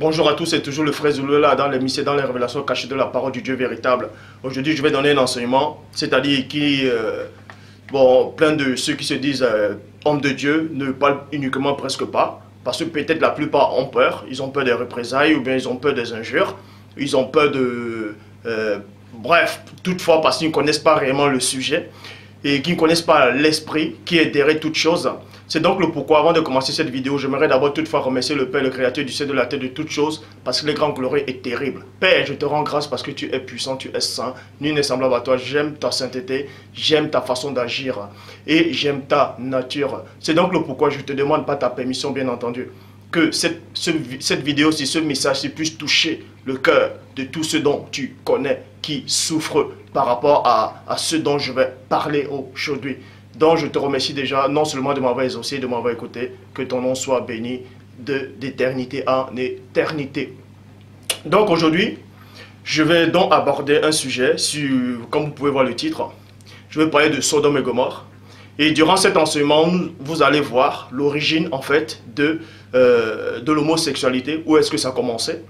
Bonjour à tous, c'est toujours le frère Zouloula dans l'émission, dans les révélations cachées de la parole du Dieu véritable. Aujourd'hui, je vais donner un enseignement, c'est-à-dire qui, plein de ceux qui se disent hommes de Dieu ne parlent uniquement presque pas, parce que peut-être la plupart ont peur, ils ont peur des représailles ou bien ils ont peur des injures, ils ont peur de... bref, toutefois parce qu'ils ne connaissent pas réellement le sujet et qu'ils ne connaissent pas l'esprit qui est derrière toute chose. C'est donc le pourquoi, avant de commencer cette vidéo, j'aimerais d'abord toutefois remercier le Père, le Créateur du ciel de la terre de toutes choses, parce que le grand glorieux est terrible. Père, je te rends grâce parce que tu es puissant, tu es saint, nul n'est semblable à toi. J'aime ta sainteté, j'aime ta façon d'agir et j'aime ta nature. C'est donc le pourquoi je te demande pas ta permission, bien entendu, que cette vidéo, si ce message puisse toucher le cœur de tous ceux dont tu connais, qui souffrent par rapport à ce dont je vais parler aujourd'hui. Donc je te remercie déjà, non seulement de m'avoir exaucé, de m'avoir écouté, que ton nom soit béni d'éternité en éternité. Donc aujourd'hui, je vais donc aborder un sujet, comme vous pouvez voir le titre, je vais parler de Sodome et Gomorrhe. Et durant cet enseignement, vous allez voir l'origine en fait de l'homosexualité, où est-ce que ça commençait.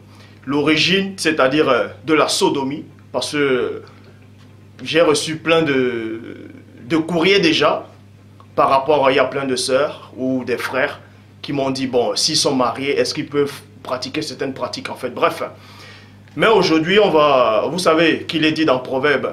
L'origine, c'est-à-dire de la sodomie, parce que j'ai reçu plein de courriers déjà, par rapport à, il y a plein de sœurs ou des frères qui m'ont dit, bon, s'ils sont mariés, est-ce qu'ils peuvent pratiquer certaines pratiques en fait, bref. Mais aujourd'hui, on va, vous savez qu'il est dit dans Proverbe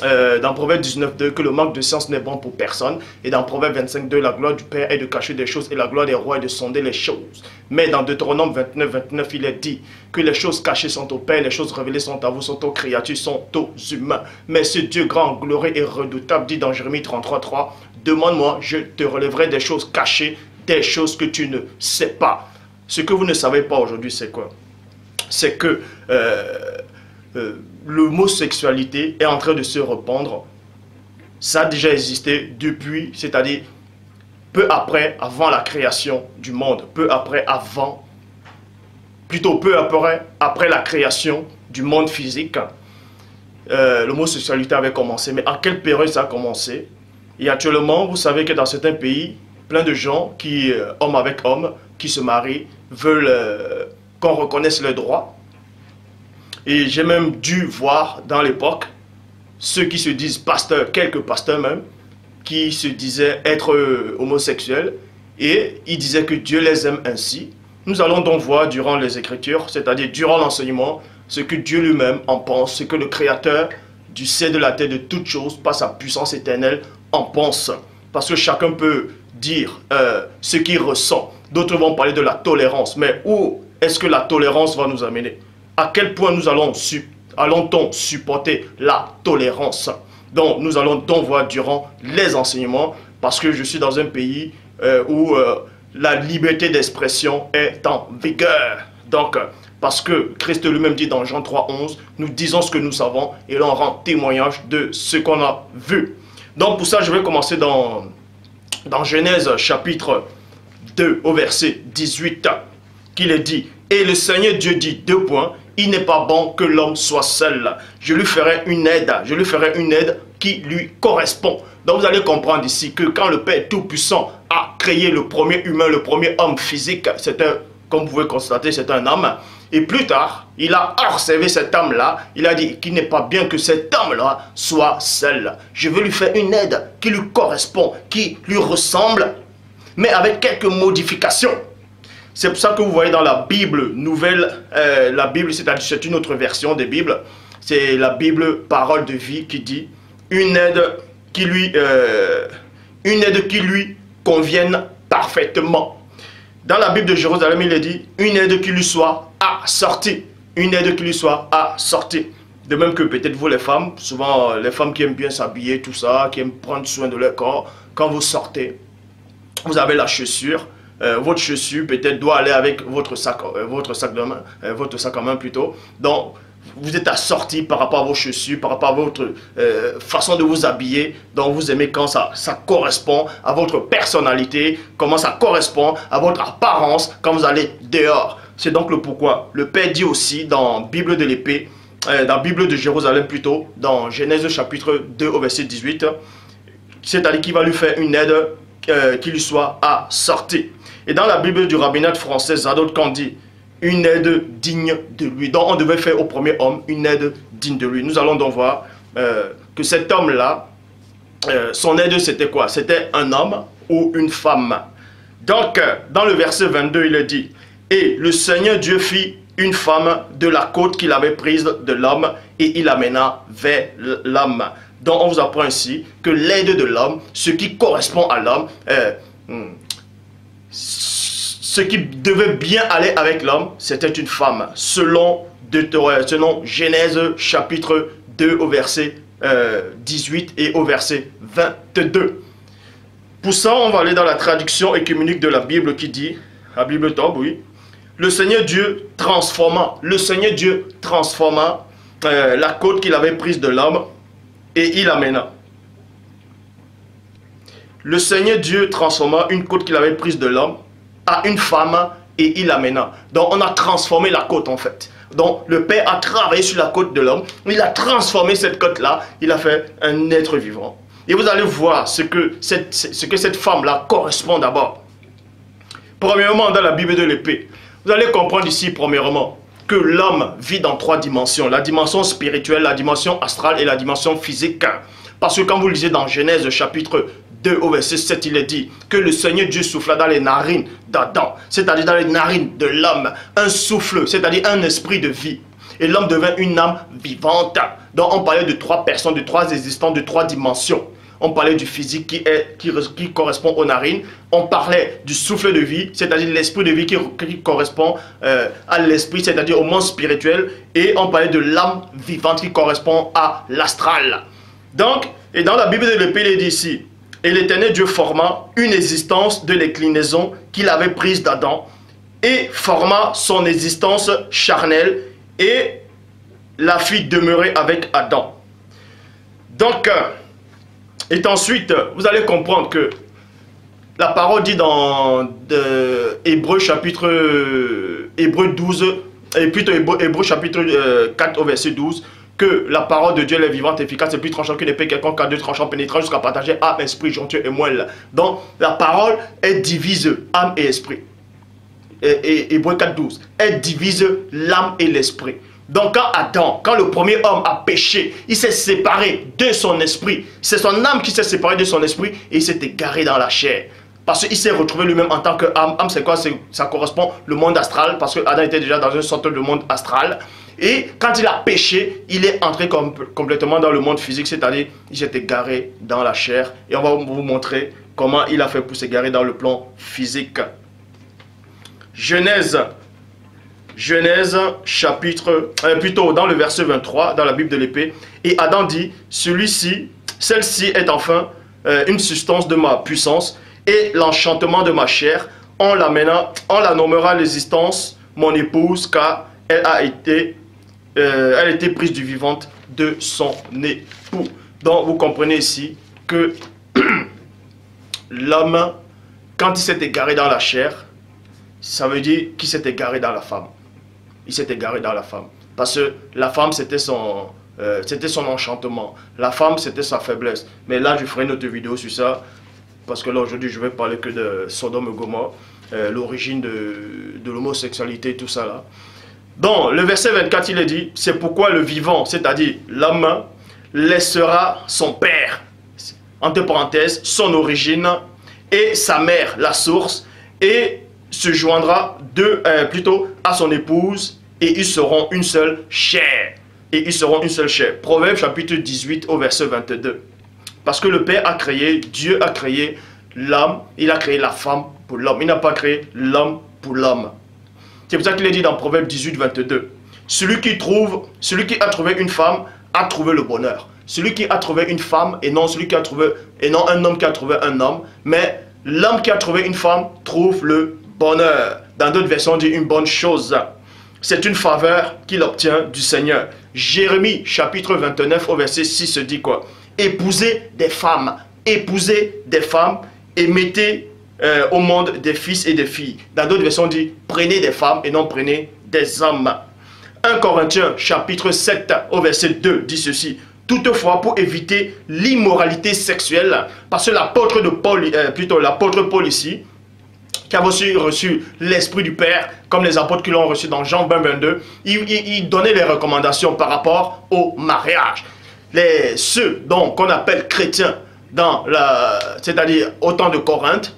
19.2 que le manque de science n'est bon pour personne, et dans Proverbe 25.2, la gloire du Père est de cacher des choses et la gloire des rois est de sonder les choses. Mais dans Deutéronome 29.29, il est dit que les choses cachées sont au Père, les choses révélées sont à vous, sont aux créatures, sont aux humains. Mais ce Dieu grand, glorieux et redoutable dit dans Jérémie 33.3, demande-moi, je te relèverai des choses cachées, des choses que tu ne sais pas. Ce que vous ne savez pas aujourd'hui, c'est quoi? C'est que l'homosexualité est en train de se répandre. Ça a déjà existé depuis, c'est-à-dire peu après, avant la création du monde, peu après la création du monde physique, l'homosexualité avait commencé. Mais à quelle période ça a commencé? Et actuellement, vous savez que dans certains pays, plein de gens qui, homme avec homme, qui se marient, veulent qu'on reconnaisse leurs droits. Et j'ai même dû voir dans l'époque ceux qui se disent pasteurs, quelques pasteurs même, qui se disaient être homosexuels et ils disaient que Dieu les aime ainsi. Nous allons donc voir durant les Écritures, c'est-à-dire durant l'enseignement, ce que Dieu lui-même en pense, ce que le Créateur du ciel de la terre de toutes choses, par sa puissance éternelle, en pense. Parce que chacun peut dire ce qu'il ressent. D'autres vont parler de la tolérance, mais où est-ce que la tolérance va nous amener? À quel point nous allons-t-on supporter la tolérance? Donc, nous allons donc voir durant les enseignements, parce que je suis dans un pays où la liberté d'expression est en vigueur. Donc, parce que Christ lui-même dit dans Jean 3,11, nous disons ce que nous savons et l'on rend témoignage de ce qu'on a vu. Donc, pour ça, je vais commencer dans Genèse chapitre 2 au verset 18, qu'il est dit, et le Seigneur Dieu dit, il n'est pas bon que l'homme soit seul. Je lui ferai une aide. Je lui ferai une aide qui lui correspond. Donc vous allez comprendre ici que quand le Père Tout-Puissant a créé le premier humain, le premier homme physique, c'est un, comme vous pouvez constater, c'est un homme. Et plus tard, il a observé cet homme-là. Il a dit qu'il n'est pas bien que cet homme-là soit seul. Je vais lui faire une aide qui lui correspond, qui lui ressemble, mais avec quelques modifications. C'est pour ça que vous voyez dans la Bible nouvelle, la Bible, c'est une autre version des Bibles, c'est la Bible Parole de Vie qui dit une aide qui lui convienne parfaitement. Dans la Bible de Jérusalem, il est dit une aide qui lui soit assortie, une aide qui lui soit assortie. De même que peut-être vous les femmes, souvent les femmes qui aiment bien s'habiller, tout ça, qui aiment prendre soin de leur corps, quand vous sortez, vous avez la chaussure. Votre chaussure peut-être doit aller avec votre sac à main plutôt. Donc, vous êtes assorti par rapport à vos chaussures, par rapport à votre façon de vous habiller. Donc, vous aimez quand ça correspond à votre personnalité, comment ça correspond à votre apparence quand vous allez dehors. C'est donc le pourquoi. Le Père dit aussi dans Bible de l'Épée, dans Bible de Jérusalem plutôt, dans Genèse chapitre 2 au verset 18, c'est-à-dire qu'il va lui faire une aide qui lui soit assortie. Et dans la Bible du rabbinat français, Zadot Kandi, une aide digne de lui. Donc on devait faire au premier homme une aide digne de lui. Nous allons donc voir que cet homme-là, son aide c'était quoi? C'était un homme ou une femme. Donc dans le verset 22, il dit « Et le Seigneur Dieu fit une femme de la côte qu'il avait prise de l'homme et il l'amena vers l'homme. » Donc on vous apprend ainsi que l'aide de l'homme, ce qui correspond à l'homme, ce qui devait bien aller avec l'homme, c'était une femme, selon Genèse chapitre 2 au verset 18 et au verset 22. Pour ça, on va aller dans la traduction œcuménique de la Bible qui dit, la Bible tombe, oui, le Seigneur Dieu transforma, la côte qu'il avait prise de l'homme et il amena. Le Seigneur Dieu transforma une côte qu'il avait prise de l'homme à une femme et il l'amena. Donc on a transformé la côte en fait. Donc le Père a travaillé sur la côte de l'homme, il a transformé cette côte-là, il a fait un être vivant. Et vous allez voir ce que cette femme-là correspond d'abord. Premièrement, dans la Bible de l'Épée, vous allez comprendre ici, premièrement, que l'homme vit dans trois dimensions. La dimension spirituelle, la dimension astrale et la dimension physique. Parce que quand vous lisez dans Genèse chapitre 2 au verset 7, il est dit que le Seigneur Dieu souffla dans les narines d'Adam, c'est-à-dire dans les narines de l'homme, un souffle, c'est-à-dire un esprit de vie. Et l'homme devint une âme vivante. Donc on parlait de trois personnes, de trois existants, de trois dimensions. On parlait du physique qui correspond aux narines. On parlait du souffle de vie, c'est-à-dire l'esprit de vie qui correspond à l'esprit, c'est-à-dire au monde spirituel. Et on parlait de l'âme vivante qui correspond à l'astral. Donc, et dans la Bible de l'Épée, il est dit ici, « Et l'Éternel Dieu forma une existence de l'inclinaison qu'il avait prise d'Adam et forma son existence charnelle et la fit demeurer avec Adam. » Donc, et ensuite, vous allez comprendre que la parole dit dans Hébreux chapitre 4 au verset 12, que la parole de Dieu elle est vivante, efficace, et plus tranchante qu'une épée quelconque, à deux tranchants pénétrants jusqu'à partager âme, esprit, jointure et moelle. Donc la parole elle divise âme et esprit. Et Hébreux 4, 12, elle divise l'âme et l'esprit. Donc quand Adam, quand le premier homme a péché, il s'est séparé de son esprit. C'est son âme qui s'est séparée de son esprit et il s'est égaré dans la chair. Parce qu'il s'est retrouvé lui-même en tant qu'âme. Âme, c'est quoi? Ça correspond au monde astral, parce que Adam était déjà dans une sorte de monde astral. Et quand il a péché, il est entré complètement dans le monde physique, c'est-à-dire il s'est égaré dans la chair. Et on va vous montrer comment il a fait pour s'égarer dans le plan physique. Genèse chapitre, plutôt dans le verset 23, dans la Bible de l'Épée. Et Adam dit, celle-ci est enfin une substance de ma puissance et l'enchantement de ma chair. On la nommera l'existence, mon épouse, car elle a été prise du vivant de son époux. Donc vous comprenez ici que l'homme, quand il s'est égaré dans la chair, ça veut dire qu'il s'est égaré dans la femme. Il s'est égaré dans la femme. Parce que la femme, c'était son enchantement. La femme, c'était sa faiblesse. Mais là, je ferai une autre vidéo sur ça. Parce que là, aujourd'hui, je vais parler que de Sodome et Gomorrhe, l'origine de l'homosexualité, tout ça là. Donc, le verset 24, il est dit, c'est pourquoi le vivant, c'est-à-dire l'homme, laissera son père, entre parenthèses, son origine, et sa mère, la source, et se joindra à son épouse, et ils seront une seule chair. Proverbe chapitre 18 au verset 22. Parce que le Père a créé, Dieu a créé l'homme, il a créé la femme pour l'homme. Il n'a pas créé l'homme pour l'homme. C'est pour ça qu'il est dit dans Proverbe 18, 22. Celui qui a trouvé une femme a trouvé le bonheur. Celui qui a trouvé une femme et non un homme qui a trouvé un homme, mais l'homme qui a trouvé une femme trouve le bonheur. Dans d'autres versions, on dit une bonne chose. C'est une faveur qu'il obtient du Seigneur. Jérémie, chapitre 29, au verset 6, dit quoi? Épousez des femmes et mettez au monde des fils et des filles. Dans d'autres versions, on dit prenez des femmes et non prenez des hommes. 1 Corinthiens, chapitre 7, au verset 2, dit ceci. Toutefois, pour éviter l'immoralité sexuelle, parce que l'apôtre Paul ici, qui avait aussi reçu l'Esprit du Père, comme les apôtres qui l'ont reçu dans Jean 22, il donnait les recommandations par rapport au mariage. Ceux qu'on appelle chrétiens, c'est-à-dire au temps de Corinthe,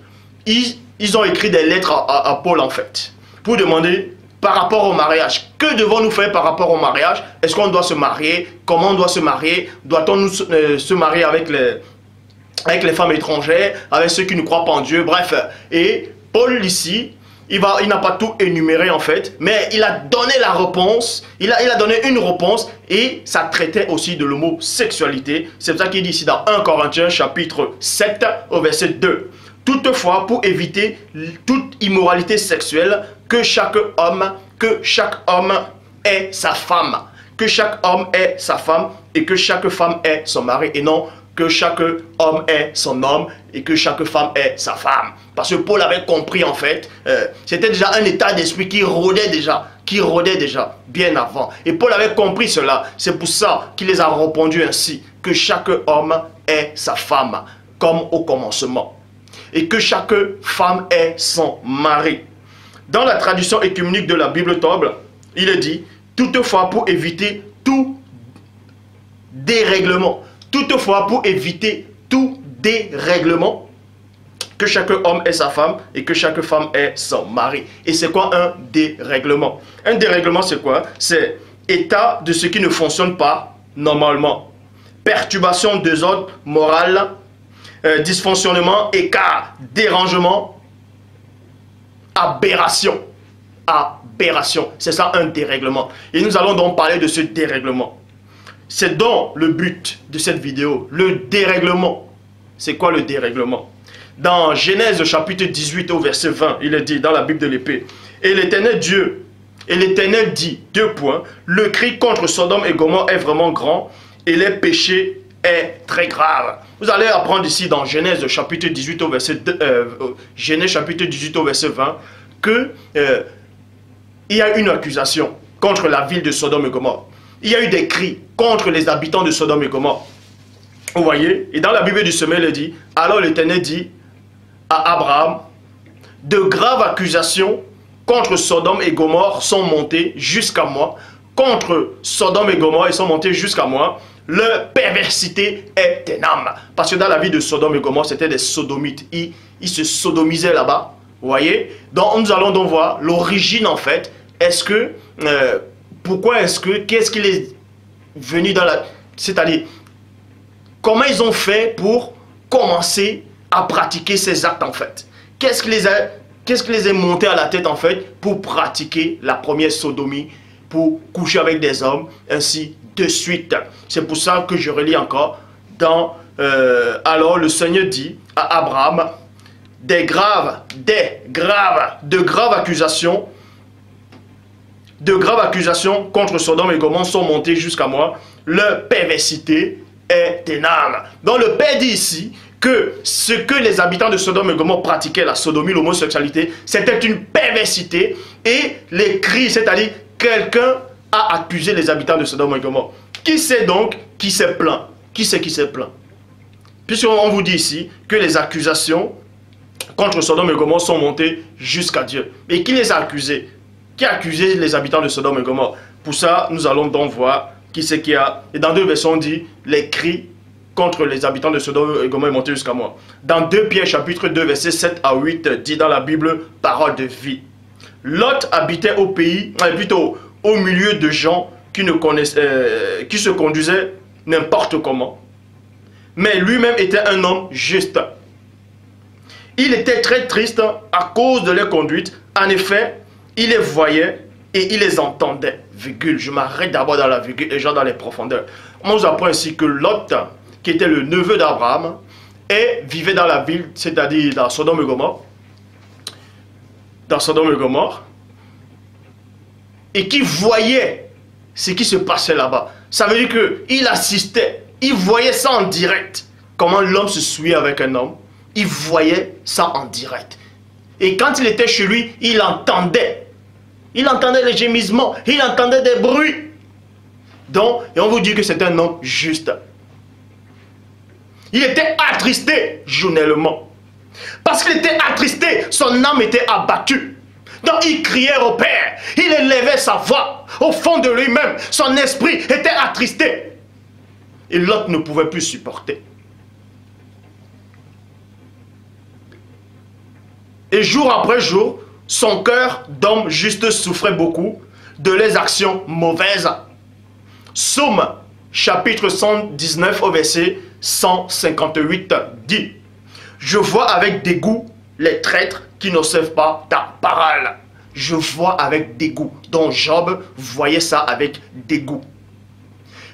ils ont écrit des lettres à Paul en fait, pour demander par rapport au mariage. Que devons-nous faire par rapport au mariage? Est-ce qu'on doit se marier? Comment on doit se marier? Doit-on se marier avec les femmes étrangères, avec ceux qui ne croient pas en Dieu, bref. Et Paul ici, il n'a pas tout énuméré en fait, mais il a donné la réponse, il a donné une réponse, et ça traitait aussi de l'homosexualité. C'est ça qu'il dit ici dans 1 Corinthiens chapitre 7 au verset 2. Toutefois, pour éviter toute immoralité sexuelle, que chaque homme ait sa femme, et que chaque femme ait son mari, et non que chaque homme est son homme et que chaque femme est sa femme. Parce que Paul avait compris en fait, c'était déjà un état d'esprit qui rôdait déjà bien avant. Et Paul avait compris cela, c'est pour ça qu'il les a répondu ainsi, que chaque homme est sa femme, comme au commencement. Et que chaque femme est son mari. Dans la traduction œcuménique de la Bible Toble, il est dit, toutefois pour éviter tout dérèglement, que chaque homme ait sa femme et que chaque femme ait son mari. Et c'est quoi un dérèglement? Un dérèglement, c'est quoi? C'est état de ce qui ne fonctionne pas normalement. Perturbation, désordre moral, dysfonctionnement, écart, dérangement, aberration. Aberration, c'est ça un dérèglement. Et nous allons donc parler de ce dérèglement. C'est donc le but de cette vidéo, le dérèglement. C'est quoi le dérèglement? Dans Genèse chapitre 18 au verset 20, il est dit dans la Bible de l'Épée, et l'Éternel Dieu, et l'Éternel dit, le cri contre Sodome et Gomorrhe est vraiment grand, et les péchés est très grave. Vous allez apprendre ici dans Genèse chapitre 18 au verset 20, que il y a une accusation contre la ville de Sodome et Gomorrhe. Il y a eu des cris contre les habitants de Sodome et Gomorrhe. Vous voyez? Et dans la Bible du Sommet, il dit, alors l'Éternel dit à Abraham, de graves accusations contre Sodome et Gomorrhe sont montées jusqu'à moi. Leur perversité est énorme. Parce que dans la vie de Sodome et Gomorrhe, c'était des sodomites. Ils se sodomisaient là-bas. Vous voyez? Donc nous allons donc voir l'origine en fait. Est-ce que... qu'est-ce qu'il est venu dans la... C'est-à-dire, comment ils ont fait pour commencer à pratiquer ces actes en fait? Qu'est-ce qui les est monté à la tête en fait pour pratiquer la première sodomie, pour coucher avec des hommes, ainsi de suite? C'est pour ça que je relis encore dans... alors le Seigneur dit à Abraham, de graves accusations contre Sodome et Gomorrhe sont montées jusqu'à moi. Leur perversité est énorme. Donc le Père dit ici que ce que les habitants de Sodome et Gomorrhe pratiquaient, la sodomie, l'homosexualité, c'était une perversité. Et les cris, c'est-à-dire quelqu'un a accusé les habitants de Sodome et Gomorrhe. Qui c'est donc qui s'est plaint? Qui c'est qui s'est plaint? Puisqu'on vous dit ici que les accusations contre Sodome et Gomorrhe sont montées jusqu'à Dieu. Mais qui les a accusés? Qui a accusé les habitants de Sodome et Gomorrhe? Pour ça, nous allons donc voir qui c'est qui a... Et dans deux versets, on dit, les cris contre les habitants de Sodome et Gomorrhe est monté jusqu'à moi. Dans 2 Pierre, chapitre 2, versets 7 à 8, dit dans la Bible, Parole de Vie. Lot habitait au milieu de gens qui se conduisaient n'importe comment. Mais lui-même était un homme juste. Il était très triste à cause de leur conduite. En effet, il les voyait et il les entendait. Virgule. Je m'arrête d'abord dans la virgule et genre dans les profondeurs. On nous apprend ainsi que Lot, qui était le neveu d'Abraham, vivait dans la ville, c'est-à-dire dans Sodome et Gomorrhe. Et qui voyait ce qui se passait là-bas. Ça veut dire qu'il assistait. Il voyait ça en direct. Comment l'homme se souillait avec un homme. Il voyait ça en direct. Et quand il était chez lui, il entendait. Il entendait les gémissements, il entendait des bruits. Donc, et on vous dit que c'est un homme juste. Il était attristé journellement. Parce qu'il était attristé, son âme était abattue. Donc il criait au Père, il élevait sa voix au fond de lui-même. Son esprit était attristé. Et l'autre ne pouvait plus supporter. Et jour après jour, son cœur d'homme juste souffrait beaucoup de les actions mauvaises. Psaume chapitre 119 au verset 158 dit « Je vois avec dégoût les traîtres qui n'observent pas ta parole. » Je vois avec dégoût. Donc Job voyait ça avec dégoût.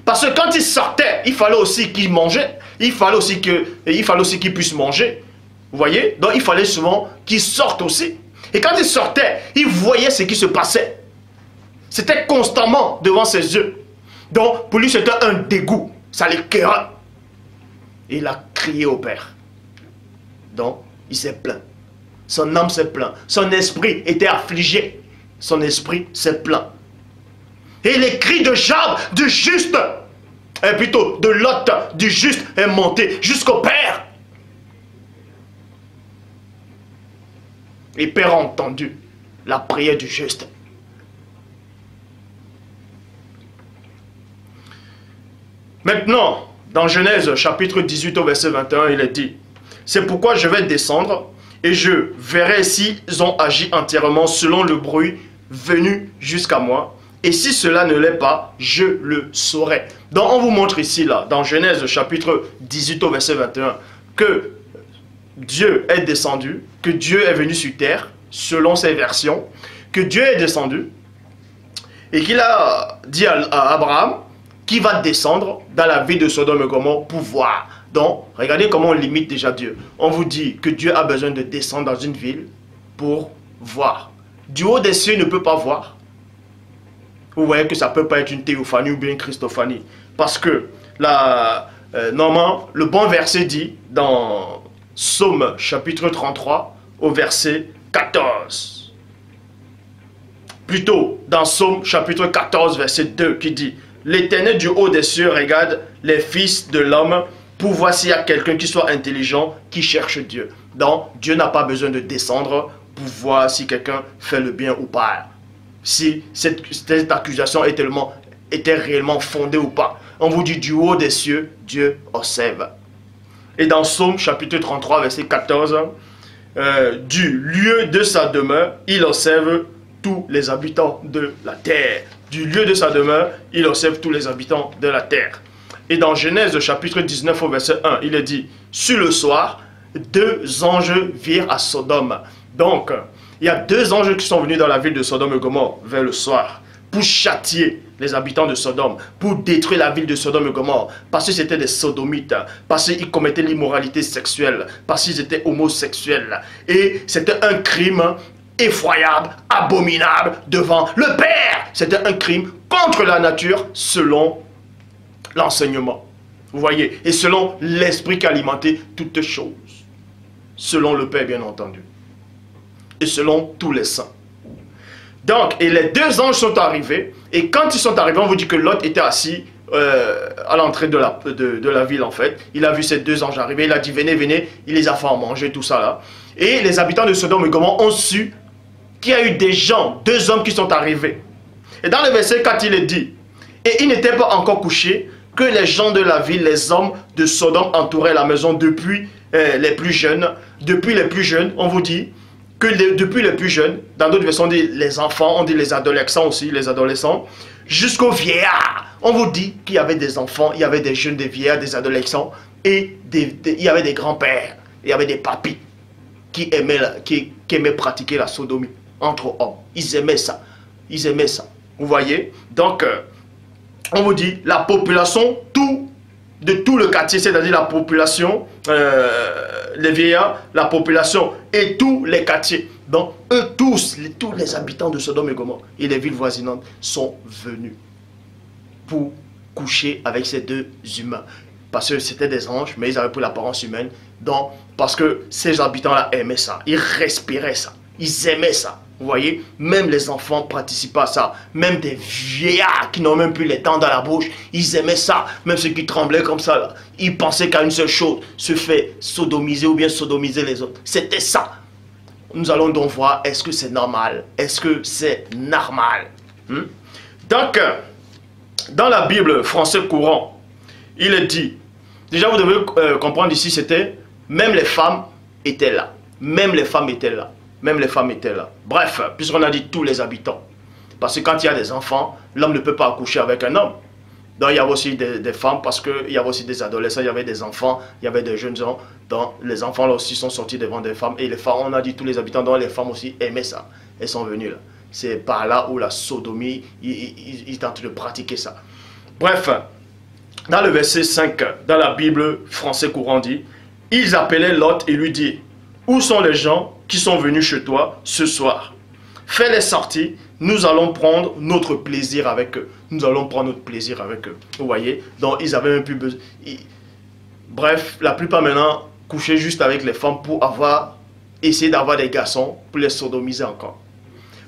Parce que quand il sortait, il fallait aussi qu'il mangeait. Il fallait aussi qu'il puisse manger. Vous voyez? Donc il fallait souvent qu'il sorte aussi. Et quand il sortait, il voyait ce qui se passait. C'était constamment devant ses yeux. Donc pour lui c'était un dégoût. Ça l'écœurait. Il a crié au Père. Donc il s'est plaint. Son âme s'est plaint. Son esprit était affligé. Son esprit s'est plaint. Et les cris de Job, du juste, et plutôt de Lot, du juste, est monté jusqu'au Père. Et Père a entendu la prière du juste. Maintenant, dans Genèse chapitre 18 au verset 21, il est dit « C'est pourquoi je vais descendre et je verrai s'ils ont agi entièrement selon le bruit venu jusqu'à moi. Et si cela ne l'est pas, je le saurai. » Donc on vous montre ici, là, dans Genèse chapitre 18 au verset 21, que Dieu est descendu, que Dieu est venu sur terre, selon ses versions, que Dieu est descendu et qu'il a dit à Abraham qu'il va descendre dans la ville de Sodome et Gomorrhe pour voir. Donc, regardez comment on limite déjà Dieu. On vous dit que Dieu a besoin de descendre dans une ville pour voir. Du haut des cieux, il ne peut pas voir. Vous voyez que ça ne peut pas être une théophanie ou bien une christophanie. Parce que, normalement, le bon verset dit dans Psaume chapitre 33 au verset 14. Plutôt dans Psaume chapitre 14 verset 2 qui dit « L'Éternel du haut des cieux regarde les fils de l'homme pour voir s'il y a quelqu'un qui soit intelligent, qui cherche Dieu. » Donc Dieu n'a pas besoin de descendre pour voir si quelqu'un fait le bien ou pas. Si cette accusation était réellement fondée ou pas. On vous dit du haut des cieux, Dieu observe. Et dans Psaume chapitre 33 verset 14, du lieu de sa demeure, il observe tous les habitants de la terre. Du lieu de sa demeure, il observe tous les habitants de la terre. Et dans Genèse chapitre 19 au verset 1, il est dit « Sur le soir, deux anges virent à Sodome. » Donc, il y a deux anges qui sont venus dans la ville de Sodome et Gomorrhe vers le soir pour châtier les habitants de Sodome, pour détruire la ville de Sodome et Gomorrhe, parce que c'était des sodomites, parce qu'ils commettaient l'immoralité sexuelle, parce qu'ils étaient homosexuels. Et c'était un crime effroyable, abominable devant le Père. C'était un crime contre la nature selon l'enseignement. Vous voyez, et selon l'esprit qui alimentait toutes choses. Selon le Père, bien entendu. Et selon tous les saints. Donc, et les deux anges sont arrivés, et quand ils sont arrivés, on vous dit que Lot était assis à l'entrée de la ville, en fait. Il a vu ces deux anges arriver, il a dit « Venez, venez », il les a fait en manger, tout ça là. Et les habitants de Sodome et Gomorrhe ont su qu'il y a eu des gens, deux hommes qui sont arrivés. Et dans le verset 4, il est dit « Et ils n'étaient pas encore couchés, que les gens de la ville, les hommes de Sodome entouraient la maison depuis les plus jeunes. » Depuis les plus jeunes, on vous dit que depuis les plus jeunes, dans d'autres versions on dit les enfants, on dit les adolescents aussi, les adolescents, jusqu'aux vieillards. On vous dit qu'il y avait des enfants, il y avait des jeunes, des vieillards, des adolescents, et il y avait des grands-pères, il y avait des papis qui aimaient pratiquer la sodomie entre hommes. Ils aimaient ça, vous voyez. Donc, on vous dit, la population, de tout le quartier, c'est-à-dire la population, les vieillards, la population et tous les quartiers. Donc, eux tous les habitants de Sodome et Gomorrhe et les villes voisinantes sont venus pour coucher avec ces deux humains. Parce que c'était des anges, mais ils avaient pris l'apparence humaine. Donc, parce que ces habitants-là aimaient ça. Ils respiraient ça. Ils aimaient ça. Vous voyez, même les enfants participent à ça. Même des vieillards qui n'ont même plus les dents dans la bouche, ils aimaient ça. Même ceux qui tremblaient comme ça, là, ils pensaient qu'à une seule chose, se faire sodomiser ou bien sodomiser les autres. C'était ça. Nous allons donc voir, est-ce que c'est normal? Est-ce que c'est normal? Donc, dans la Bible française courante, il est dit, déjà vous devez comprendre ici, c'était, même les femmes étaient là. Même les femmes étaient là. Même les femmes étaient là. Bref, puisqu'on a dit tous les habitants. Parce que quand il y a des enfants, l'homme ne peut pas accoucher avec un homme. Donc il y avait aussi des femmes, parce qu'il y avait aussi des adolescents, il y avait des enfants, il y avait des jeunes gens. Donc les enfants là aussi sont sortis devant des femmes. Et les femmes, on a dit tous les habitants, donc les femmes aussi aimaient ça. Elles sont venues là. C'est par là où la sodomie, ils tentent de pratiquer ça. Bref, dans le verset 5, dans la Bible française courante dit, ils appelaient Lot et lui dit, où sont les gens qui sont venus chez toi ce soir? Fais-les sortir, nous allons prendre notre plaisir avec eux. Nous allons prendre notre plaisir avec eux. Vous voyez? Donc, ils avaient même plus besoin. Bref, la plupart maintenant couchaient juste avec les femmes pour avoir, essayer d'avoir des garçons pour les sodomiser encore.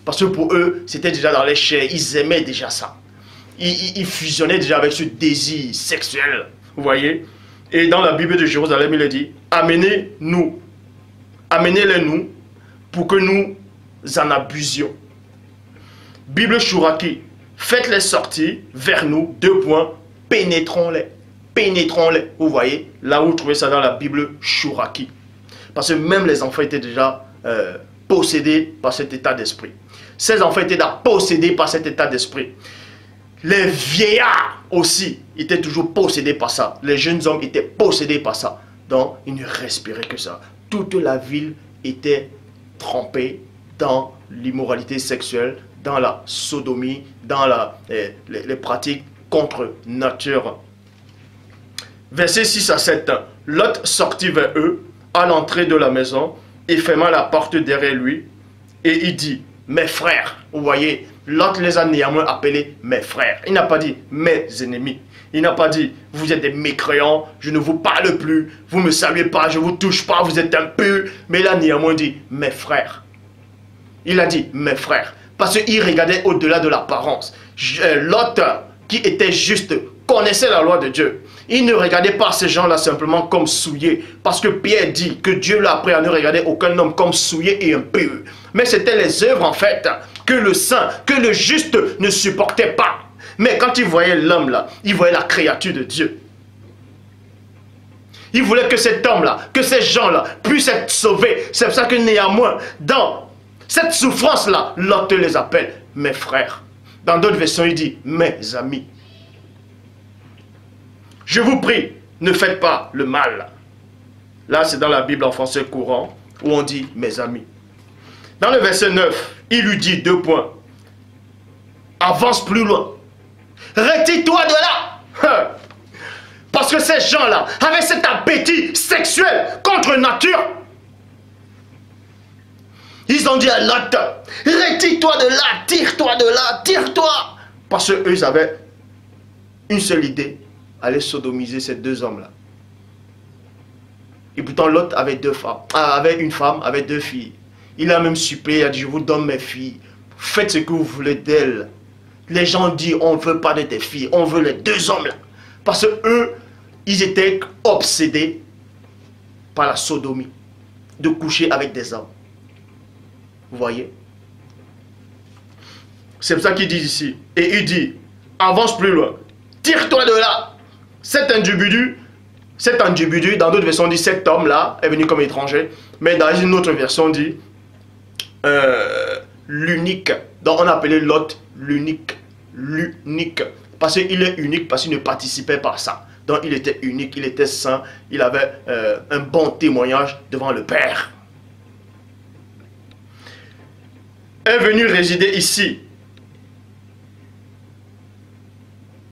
Parce que pour eux, c'était déjà dans les chairs. Ils aimaient déjà ça. Ils fusionnaient déjà avec ce désir sexuel. Vous voyez? Et dans la Bible de Jérusalem, il est dit, amenez-nous. Amenez-les-nous pour que nous en abusions. Bible Chouraqui, faites-les sortir vers nous, deux points, pénétrons-les. Pénétrons-les. Vous voyez, là où vous trouvez ça dans la Bible Chouraqui. Parce que même les enfants étaient déjà possédés par cet état d'esprit. Ces enfants étaient déjà possédés par cet état d'esprit. Les vieillards aussi étaient toujours possédés par ça. Les jeunes hommes étaient possédés par ça. Donc, ils ne respiraient que ça. Toute la ville était trempée dans l'immoralité sexuelle, dans la sodomie, dans les pratiques contre nature. Verset 6 à 7. Lot sortit vers eux à l'entrée de la maison et ferma la porte derrière lui. Et il dit, mes frères, vous voyez, Lot les a néanmoins appelés mes frères. Il n'a pas dit mes ennemis. Il n'a pas dit, vous êtes des mécréants, je ne vous parle plus, vous ne me saluez pas, je ne vous touche pas, vous êtes impurs. Mais il a néanmoins dit, mes frères. Il a dit, mes frères. Parce qu'il regardait au-delà de l'apparence. Lot, qui était juste, connaissait la loi de Dieu. Il ne regardait pas ces gens-là simplement comme souillés. Parce que Pierre dit que Dieu l'a appris à ne regarder aucun homme comme souillé et impur. Mais c'était les œuvres en fait que le saint, que le juste ne supportait pas. Mais quand il voyait l'homme là, il voyait la créature de Dieu. Il voulait que cet homme là, que ces gens là puissent être sauvés. C'est pour ça que néanmoins, dans cette souffrance là, Lot les appelle mes frères. Dans d'autres versions, il dit mes amis. Je vous prie, ne faites pas le mal. Là, c'est dans la Bible en français courant où on dit mes amis. Dans le verset 9, il lui dit deux points. Avance plus loin. Retire-toi de là. Parce que ces gens-là, avec cet appétit sexuel contre nature, ils ont dit à Lot, retire-toi de là, tire-toi de là, tire-toi. Parce qu'eux avaient une seule idée, aller sodomiser ces deux hommes-là. Et pourtant Lot avait deux femmes, avait une femme, avait deux filles. Il a même supplié, il a dit, je vous donne mes filles, faites ce que vous voulez d'elles. Les gens disent, on ne veut pas de tes filles, on veut les deux hommes là. Parce qu'eux, ils étaient obsédés par la sodomie, de coucher avec des hommes. Vous voyez? C'est pour ça qu'ils disent ici. Et il dit, avance plus loin, tire-toi de là. Cet individu, dans d'autres versions, on dit, cet homme là est venu comme étranger. Mais dans une autre version, on dit, l'unique. Donc on appelait Lot l'unique. L'unique. Parce qu'il est unique, parce qu'il ne participait pas à ça. Donc il était unique, il était saint, il avait un bon témoignage devant le Père. Est venu résider ici.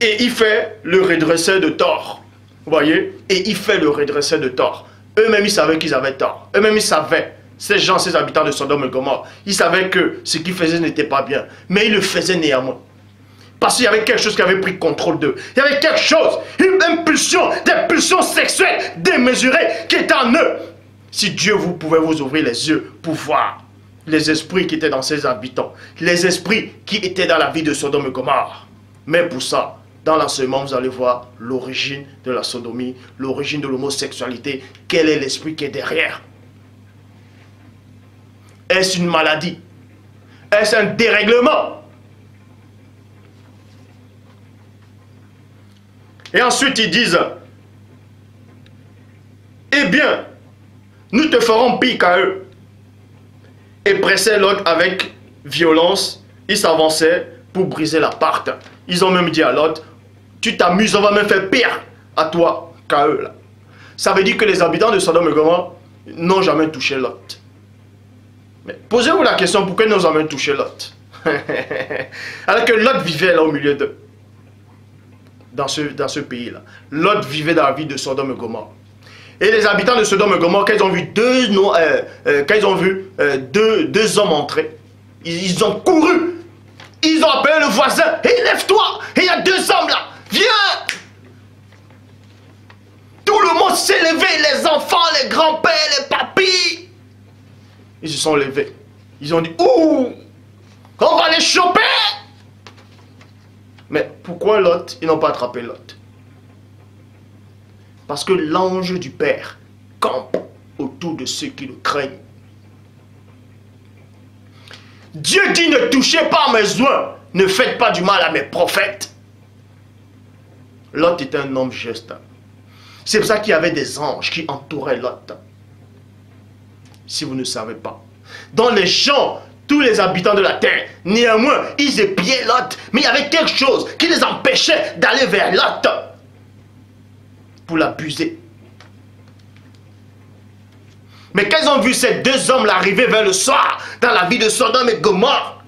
Et il fait le redresseur de tort. Vous voyez? Et il fait le redresseur de tort. Eux-mêmes, ils savaient qu'ils avaient tort. Eux-mêmes, ils savaient. Ces gens, ces habitants de Sodome et Gomorrhe, ils savaient que ce qu'ils faisaient n'était pas bien. Mais ils le faisaient néanmoins. Parce qu'il y avait quelque chose qui avait pris contrôle d'eux. Il y avait quelque chose, une impulsion, des pulsions sexuelles démesurées qui étaient en eux. Si Dieu vous pouvait vous ouvrir les yeux pour voir les esprits qui étaient dans ses habitants, les esprits qui étaient dans la vie de Sodome et Gomorrhe. Mais pour ça, dans l'enseignement, vous allez voir l'origine de la sodomie, l'origine de l'homosexualité, quel est l'esprit qui est derrière. Est-ce une maladie? Est-ce un dérèglement? Et ensuite ils disent, eh bien, nous te ferons pire qu'à eux. Et pressés l'autre avec violence, ils s'avançaient pour briser la porte. Ils ont même dit à l'autre, tu t'amuses, on va même faire pire à toi qu'à eux. Là. Ça veut dire que les habitants de Sodome et Gomorrhe n'ont jamais touché l'autre. Mais posez-vous la question, pourquoi ils n'ont jamais touché l'autre? Alors que l'autre vivait là au milieu d'eux. Dans ce pays-là. L'autre vivait dans la ville de Sodome et Gomorrhe. Et les habitants de Sodome et Gomorrhe, quand ils ont vu deux hommes entrer, ils ont couru. Ils ont appelé le voisin. Hé, lève-toi, il y a deux hommes là. Viens. Tout le monde s'est levé. Les enfants, les grands-pères, les papis. Ils se sont levés. Ils ont dit, ouh, on va les choper. Mais pourquoi Lot? Ils n'ont pas attrapé Lot. Parce que l'ange du Père campe autour de ceux qui le craignent. Dieu dit, ne touchez pas mes oins, ne faites pas du mal à mes prophètes. Lot était un homme juste. C'est pour ça qu'il y avait des anges qui entouraient Lot. Si vous ne savez pas. Dans les champs, tous les habitants de la terre, néanmoins, ils épiaient Lot. Mais il y avait quelque chose qui les empêchait d'aller vers Lot pour l'abuser. Mais quand ils ont vu ces deux hommes arriver vers le soir, dans la ville de Sodome et Gomorrhe,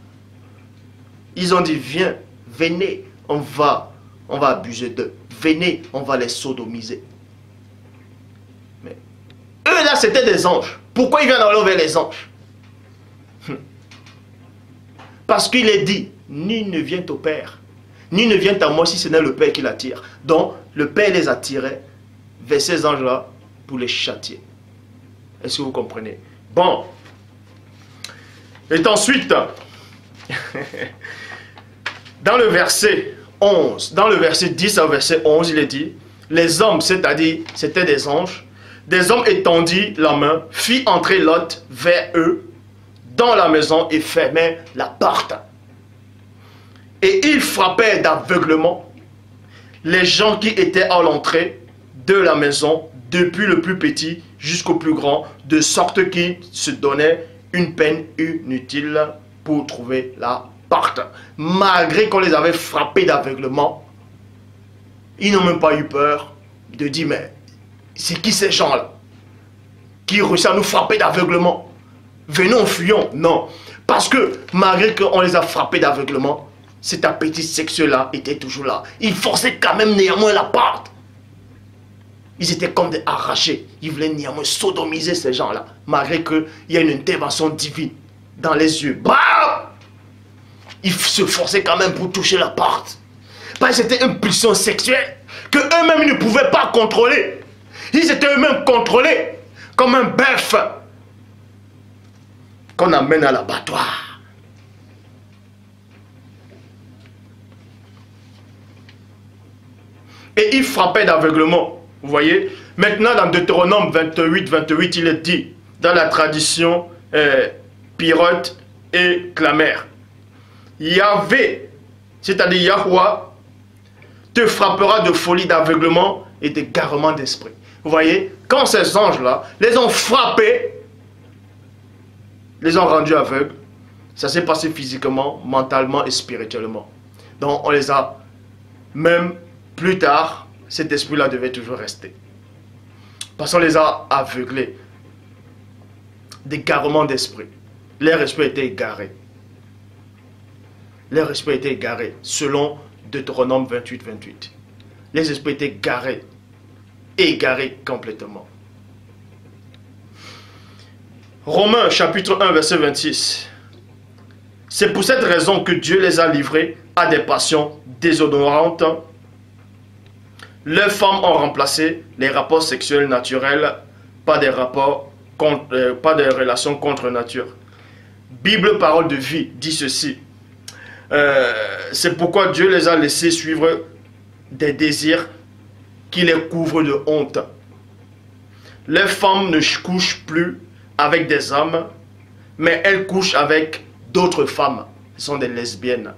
ils ont dit, viens, venez, on va abuser d'eux. Venez, on va les sodomiser. Mais eux là, c'était des anges. Pourquoi ils viennent aller vers les anges? Parce qu'il est dit, nul ne vient au Père, nul ne vient à moi si ce n'est le Père qui l'attire. Donc, le Père les attirait vers ces anges-là pour les châtier. Est-ce que vous comprenez? Bon. Et ensuite, dans le verset 11, dans le verset 10 à verset 11, il est dit, les hommes, c'est-à-dire, c'étaient des anges, des hommes étendit la main, fit entrer Lot vers eux, dans la maison et fermait la porte. Et il frappait d'aveuglement les gens qui étaient à l'entrée de la maison, depuis le plus petit jusqu'au plus grand, de sorte qu'ils se donnaient une peine inutile pour trouver la porte. Malgré qu'on les avait frappés d'aveuglement, ils n'ont même pas eu peur de dire, mais c'est qui ces gens-là qui réussissent à nous frapper d'aveuglement? Venons, fuyons. Non. Parce que malgré qu'on les a frappés d'aveuglement, cet appétit sexuel-là était toujours là. Ils forçaient quand même néanmoins la porte. Ils étaient comme des arrachés. Ils voulaient néanmoins sodomiser ces gens-là. Malgré qu'il y a une intervention divine dans les yeux. Bah! Ils se forçaient quand même pour toucher la porte. Parce que c'était une pulsion sexuelle que eux-mêmes ne pouvaient pas contrôler. Ils étaient eux-mêmes contrôlés comme un bœuf qu'on amène à l'abattoir. Et il frappait d'aveuglement. Vous voyez? Maintenant, dans Deutéronome 28, il est dit, dans la traduction pirote et clamère, Yahvé, c'est-à-dire Yahuwah, te frappera de folie d'aveuglement et d'égarement d'esprit. Vous voyez? Quand ces anges-là les ont frappés, les ont rendus aveugles. Ça s'est passé physiquement, mentalement et spirituellement. Donc on les a, même plus tard, cet esprit-là devait toujours rester. Parce qu'on les a aveuglés d'égarement d'esprit. Leur esprit était égaré. Leur esprit était égaré, selon Deutéronome 28. Les esprits étaient égarés. Égarés complètement. Romains chapitre 1 verset 26. C'est pour cette raison que Dieu les a livrés à des passions déshonorantes. Leurs femmes ont remplacé les rapports sexuels naturels par des relations contre nature. Bible Parole de Vie dit ceci. C'est pourquoi Dieu les a laissés suivre des désirs qui les couvrent de honte. Les femmes ne couchent plus avec des hommes, mais elles couchent avec d'autres femmes. Elles sont des lesbiennes.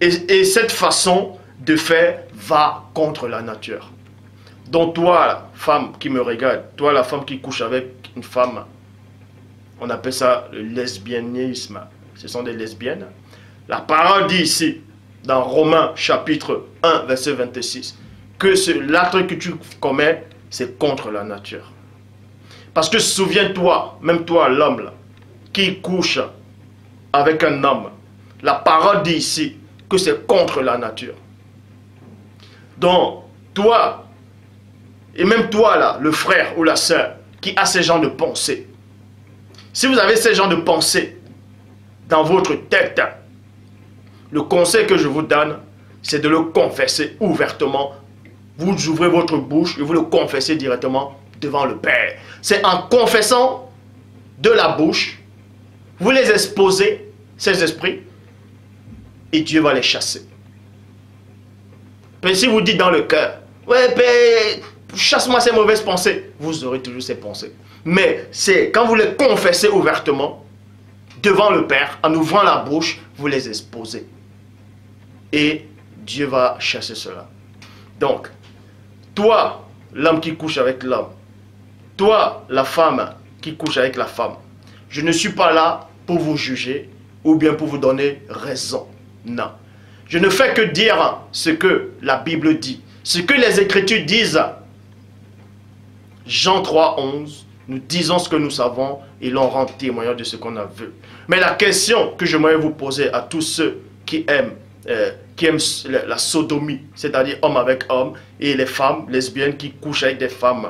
Et cette façon de faire va contre la nature. Donc toi, femme qui me regarde, toi la femme qui couche avec une femme, on appelle ça le lesbianisme. Ce sont des lesbiennes. La parole dit ici, dans Romains chapitre 1, verset 26, que l'acte que tu commets, c'est contre la nature. Parce que souviens-toi, même toi l'homme qui couche avec un homme, la parole dit ici que c'est contre la nature. Donc toi, et même toi là, le frère ou la sœur qui a ces genres de pensées, si vous avez ces genres de pensées dans votre tête, le conseil que je vous donne, c'est de le confesser ouvertement. Vous ouvrez votre bouche et vous le confessez directement devant le Père. C'est en confessant de la bouche, vous les exposez, ces esprits, et Dieu va les chasser. Mais si vous dites dans le cœur, « Ouais, Père, chasse-moi ces mauvaises pensées », vous aurez toujours ces pensées. Mais c'est quand vous les confessez ouvertement, devant le Père, en ouvrant la bouche, vous les exposez. Et Dieu va chasser cela. Donc, toi, l'homme qui couche avec l'homme, toi, la femme qui couche avec la femme, je ne suis pas là pour vous juger ou bien pour vous donner raison. Non. Je ne fais que dire ce que la Bible dit, ce que les Écritures disent. Jean 3, 11, nous disons ce que nous savons et l'on rend témoignage de ce qu'on a vu. Mais la question que j'aimerais vous poser à tous ceux qui aiment la sodomie, c'est-à-dire homme avec homme, et les femmes lesbiennes qui couchent avec des femmes.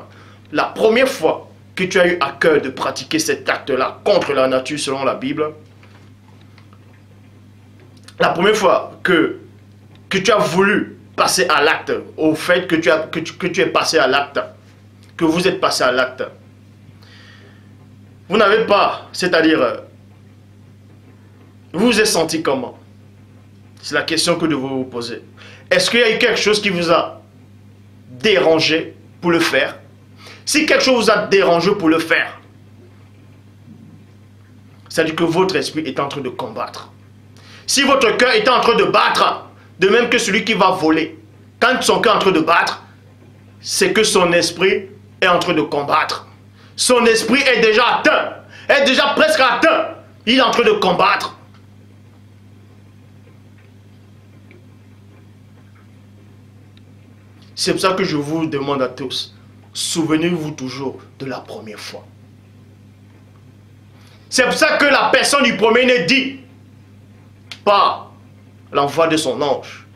La première fois que tu as eu à cœur de pratiquer cet acte-là contre la nature selon la Bible, la première fois que tu as voulu passer à l'acte, au fait que tu es passé à l'acte, que vous êtes passé à l'acte, vous n'avez pas, c'est-à-dire, vous vous êtes senti comment? C'est la question que vous devez vous poser. Est-ce qu'il y a eu quelque chose qui vous a dérangé pour le faire? Si quelque chose vous a dérangé pour le faire, c'est-à-dire que votre esprit est en train de combattre. Si votre cœur est en train de battre, de même que celui qui va voler, quand son cœur est en train de battre, c'est que son esprit est en train de combattre. Son esprit est déjà atteint, est déjà presque atteint. Il est en train de combattre. C'est pour ça que je vous demande à tous, souvenez-vous toujours de la première fois. C'est pour ça que la personne du premier-né dit, par l'envoi de son ange,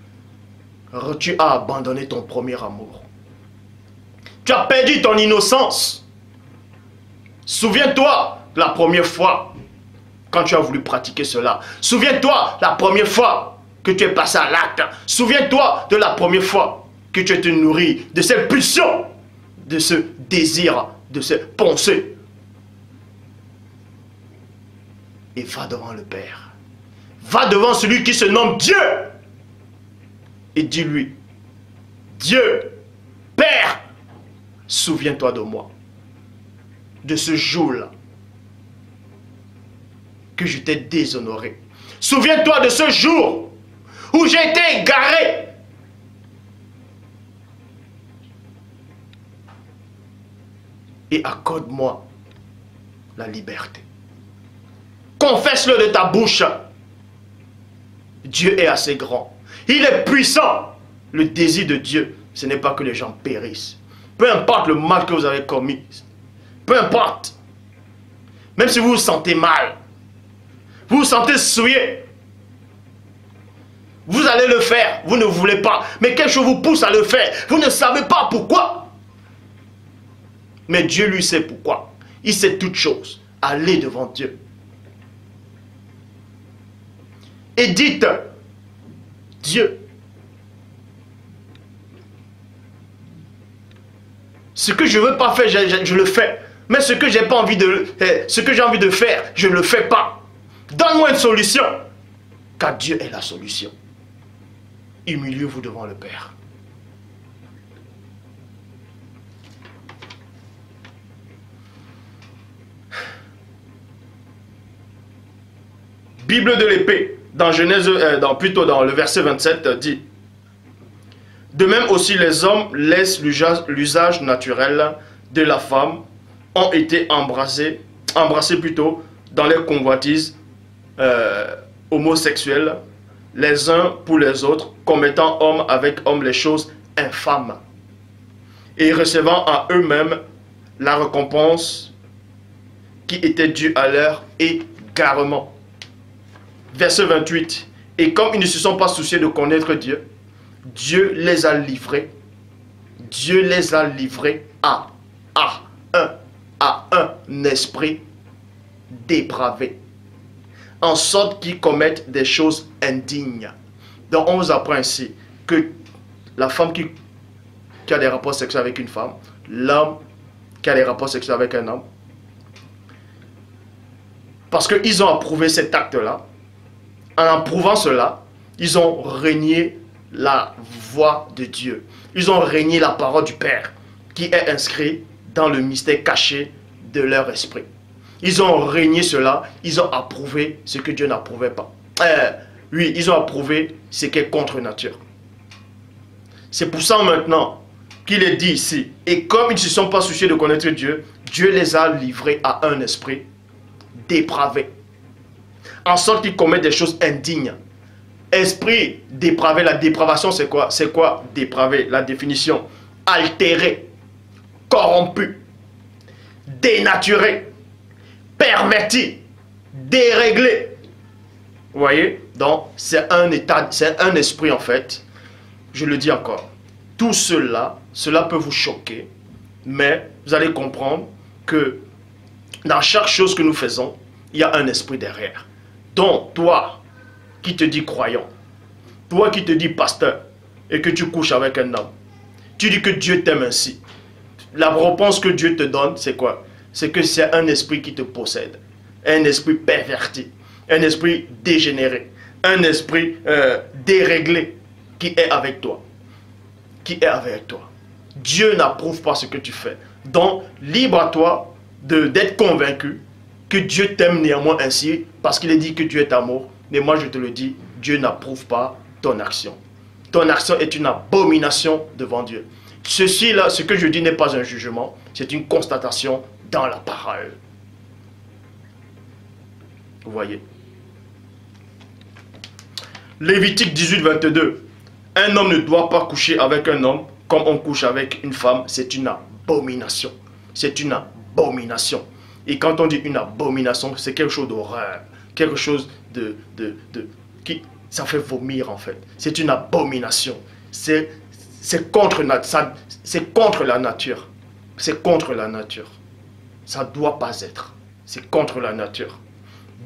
tu as abandonné ton premier amour. Tu as perdu ton innocence. Souviens-toi de la première fois quand tu as voulu pratiquer cela. Souviens-toi de la première fois que tu es passé à l'acte. Souviens-toi de la première fois que tu te nourris de cette pulsion, de ce désir, de cette pensée. Et va devant le Père. Va devant celui qui se nomme Dieu. Et dis-lui, Dieu, Père, souviens-toi de moi, de ce jour-là que je t'ai déshonoré. Souviens-toi de ce jour où j'ai été égaré. Et accorde-moi la liberté. Confesse-le de ta bouche. Dieu est assez grand. Il est puissant. Le désir de Dieu, ce n'est pas que les gens périssent. Peu importe le mal que vous avez commis. Peu importe. Même si vous vous sentez mal. Vous vous sentez souillé. Vous allez le faire. Vous ne voulez pas. Mais quelque chose vous pousse à le faire. Vous ne savez pas pourquoi. Mais Dieu lui sait pourquoi. Il sait toutes choses. Allez devant Dieu. Et dites, Dieu, ce que je ne veux pas faire, je le fais. Mais ce que j'ai pas envie de, ce que j'ai envie de faire, je ne le fais pas. Donne-moi une solution. Car Dieu est la solution. Humiliez-vous devant le Père. Bible de l'Épée, dans Genèse, plutôt dans le verset 27, dit « De même aussi les hommes laissent l'usage naturel de la femme, ont été embrassés dans les convoitises homosexuelles, les uns pour les autres, commettant homme avec homme les choses infâmes, et recevant à eux-mêmes la récompense qui était due à leur égarement. » Verset 28. Et comme ils ne se sont pas souciés de connaître Dieu, Dieu les a livrés. Dieu les a livrés à un esprit dépravé. En sorte qu'ils commettent des choses indignes. Donc on vous apprend ainsi que la femme qui a des rapports sexuels avec une femme, l'homme qui a des rapports sexuels avec un homme, parce qu'ils ont approuvé cet acte-là, en approuvant cela, ils ont régné la voix de Dieu. Ils ont régné la parole du Père qui est inscrite dans le mystère caché de leur esprit. Ils ont régné cela, ils ont approuvé ce que Dieu n'approuvait pas. Ils ont approuvé ce qui est contre nature. C'est pour ça maintenant qu'il est dit ici, et comme ils ne se sont pas souciés de connaître Dieu, Dieu les a livrés à un esprit dépravé. En sorte qu'ils commettent des choses indignes. Esprit dépravé, la dépravation c'est quoi? C'est quoi dépravé? La définition: altéré, corrompu, dénaturé, perverti, déréglé. Vous voyez? Donc c'est un état, c'est un esprit en fait. Je le dis encore. Tout cela peut vous choquer, mais vous allez comprendre que dans chaque chose que nous faisons, il y a un esprit derrière. Donc, toi qui te dis croyant, toi qui te dis pasteur et que tu couches avec un homme, tu dis que Dieu t'aime ainsi. La réponse que Dieu te donne, c'est quoi? C'est que c'est un esprit qui te possède, un esprit perverti, un esprit dégénéré, un esprit déréglé qui est avec toi. Dieu n'approuve pas ce que tu fais. Donc, libre à toi d'être convaincu que Dieu t'aime néanmoins ainsi, parce qu'il est dit que Dieu est amour. Mais moi je te le dis, Dieu n'approuve pas ton action. Ton action est une abomination devant Dieu. Ceci-là, ce que je dis n'est pas un jugement, c'est une constatation dans la parole. Vous voyez. Lévitique 18, 22. Un homme ne doit pas coucher avec un homme comme on couche avec une femme. C'est une abomination. C'est une abomination. Et quand on dit une abomination, c'est quelque chose d'horreur, quelque chose ça fait vomir en fait. C'est une abomination. C'est contre la nature. C'est contre la nature. Ça ne doit pas être. C'est contre la nature.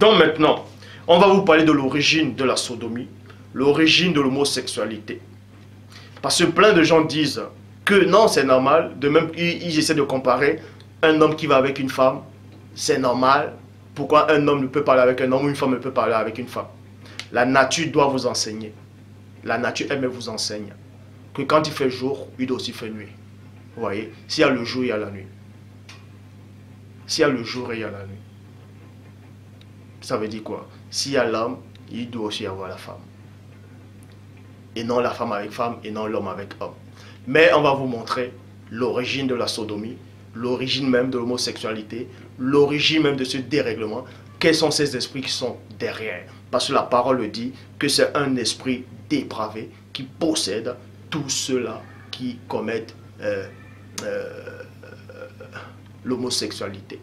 Donc maintenant, on va vous parler de l'origine de la sodomie, l'origine de l'homosexualité. Parce que plein de gens disent que non, c'est normal. De même, ils essaient de comparer un homme qui va avec une femme. C'est normal. Pourquoi un homme ne peut parler avec un homme ou une femme ne peut parler avec une femme? La nature doit vous enseigner. La nature elle vous enseigne que quand il fait jour, il doit aussi faire nuit. Vous voyez? S'il y a le jour, il y a la nuit. S'il y a le jour, il y a la nuit. Ça veut dire quoi? S'il y a l'homme, il doit aussi y avoir la femme. Et non la femme et non l'homme avec homme. Mais on va vous montrer l'origine de la sodomie, l'origine même de l'homosexualité, l'origine même de ce dérèglement. Quels sont ces esprits qui sont derrière? Parce que la parole le dit que c'est un esprit dépravé qui possède tous ceux-là qui commettent l'homosexualité.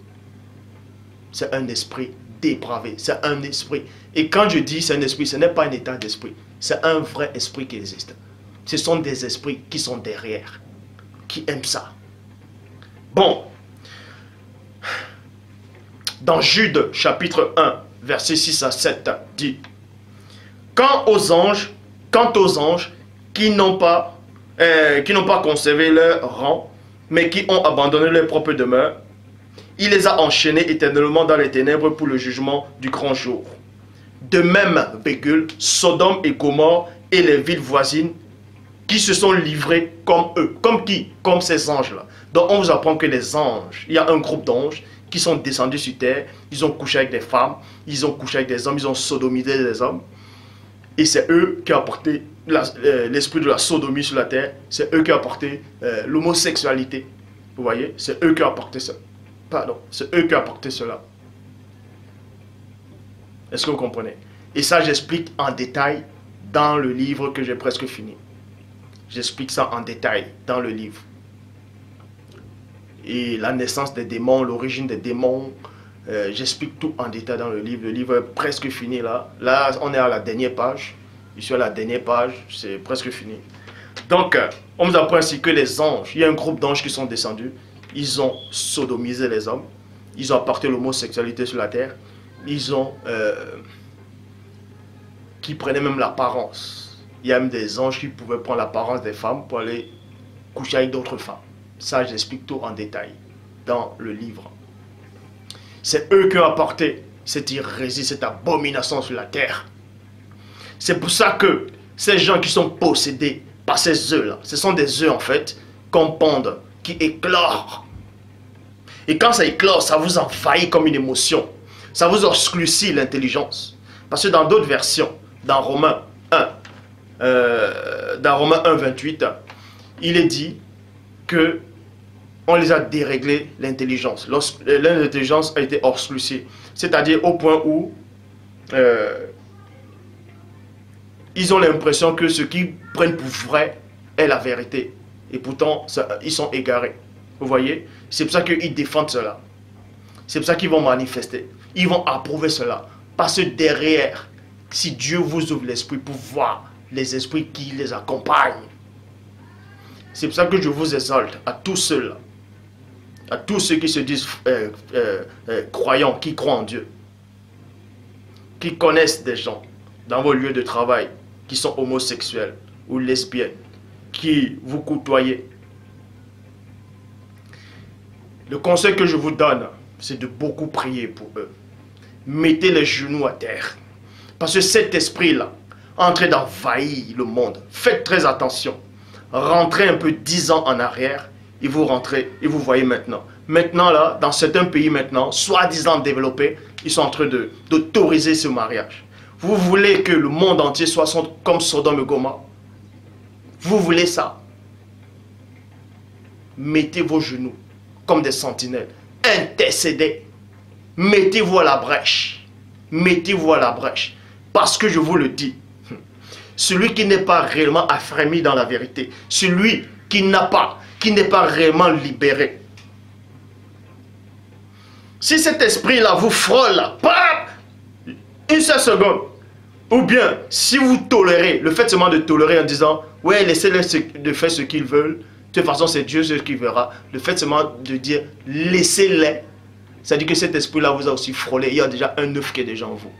C'est un esprit dépravé, c'est un esprit. Et quand je dis c'est un esprit, ce n'est pas un état d'esprit, c'est un vrai esprit qui existe. Ce sont des esprits qui sont derrière, qui aiment ça. Bon, dans Jude chapitre 1, versets 6 à 7, dit: Quant aux anges qui n'ont pas conservé leur rang, mais qui ont abandonné leur propre demeure, il les a enchaînés éternellement dans les ténèbres pour le jugement du grand jour. De même, Sodome et Gomorrhe et les villes voisines qui se sont livrées comme eux. Comme qui? Comme ces anges-là. Donc on vous apprend que les anges, il y a un groupe d'anges qui sont descendus sur terre, ils ont couché avec des femmes, ils ont couché avec des hommes, ils ont sodomisé des hommes. Et c'est eux qui ont apporté l'esprit de la sodomie sur la terre, c'est eux qui ont apporté l'homosexualité. Vous voyez, c'est eux qui ont apporté ça. Pardon, c'est eux qui ont apporté cela. Est-ce que vous comprenez? Et ça, j'explique en détail dans le livre que j'ai presque fini. J'explique ça en détail dans le livre. Et la naissance des démons, l'origine des démons, j'explique tout en détail dans le livre. Le livre est presque fini là. Là, on est à la dernière page. Je suis à la dernière page, c'est presque fini. Donc, on nous apprend ainsi que les anges, il y a un groupe d'anges qui sont descendus. Ils ont sodomisé les hommes. Ils ont apporté l'homosexualité sur la terre. Ils ont... qui prenaient même l'apparence. Il y a même des anges qui pouvaient prendre l'apparence des femmes pour aller coucher avec d'autres femmes. Ça, j'explique tout en détail dans le livre. C'est eux qui ont apporté cette hérésie, cette abomination sur la terre. C'est pour ça que ces gens qui sont possédés par ces œufs-là, ce sont des œufs en fait, qu'on pende, qui éclore. Et quand ça éclore, ça vous envahit comme une émotion. Ça vous obscurcit l'intelligence. Parce que dans d'autres versions, dans Romains 1, 28, il est dit que on les a déréglés l'intelligence. L'intelligence a été obscurcie. C'est-à-dire au point où ils ont l'impression que ce qu'ils prennent pour vrai est la vérité. Et pourtant, ça, ils sont égarés. Vous voyez? C'est pour ça qu'ils défendent cela. C'est pour ça qu'ils vont manifester. Ils vont approuver cela. Parce que derrière, si Dieu vous ouvre l'esprit pour voir les esprits qui les accompagnent, c'est pour ça que je vous exalte à tous ceux-là, à tous ceux qui se disent croyants, qui croient en Dieu, qui connaissent des gens dans vos lieux de travail, qui sont homosexuels ou lesbiennes, qui vous côtoyez. Le conseil que je vous donne, c'est de beaucoup prier pour eux. Mettez les genoux à terre. Parce que cet esprit-là est en train d'envahir le monde. Faites très attention. Rentrez un peu 10 ans en arrière et vous rentrez et vous voyez maintenant. Maintenant là, dans certains pays maintenant, soi-disant développés, ils sont en train d'autoriser ce mariage. Vous voulez que le monde entier soit comme Sodome et Gomorrhe? Vous voulez ça? Mettez vos genoux comme des sentinelles. Intercédez. Mettez-vous à la brèche. Mettez-vous à la brèche. Parce que je vous le dis, celui qui n'est pas réellement affrémi dans la vérité, celui qui n'a pas, qui n'est pas réellement libéré. Si cet esprit-là vous frôle, bam, une seule seconde, ou bien si vous tolérez, le fait seulement de tolérer en disant, ouais, laissez-les de faire ce qu'ils veulent, de toute façon c'est Dieu ce qui verra, le fait seulement de dire, laissez-les, ça dit que cet esprit-là vous a aussi frôlé. Il y a déjà un œuf qui est déjà en vous.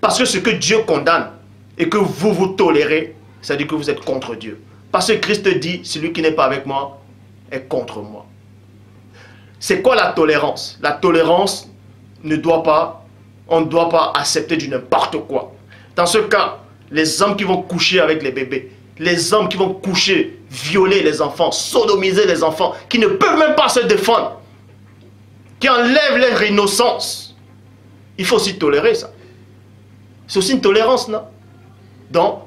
Parce que ce que Dieu condamne et que vous vous tolérez, ça dit que vous êtes contre Dieu. Parce que Christ dit, celui qui n'est pas avec moi est contre moi. C'est quoi la tolérance? La tolérance ne doit pas, on ne doit pas accepter du n'importe quoi. Dans ce cas, les hommes qui vont coucher avec les bébés, les hommes qui vont coucher, violer les enfants, sodomiser les enfants, qui ne peuvent même pas se défendre, qui enlève leur innocence. Il faut aussi tolérer ça. C'est aussi une tolérance, non? Donc,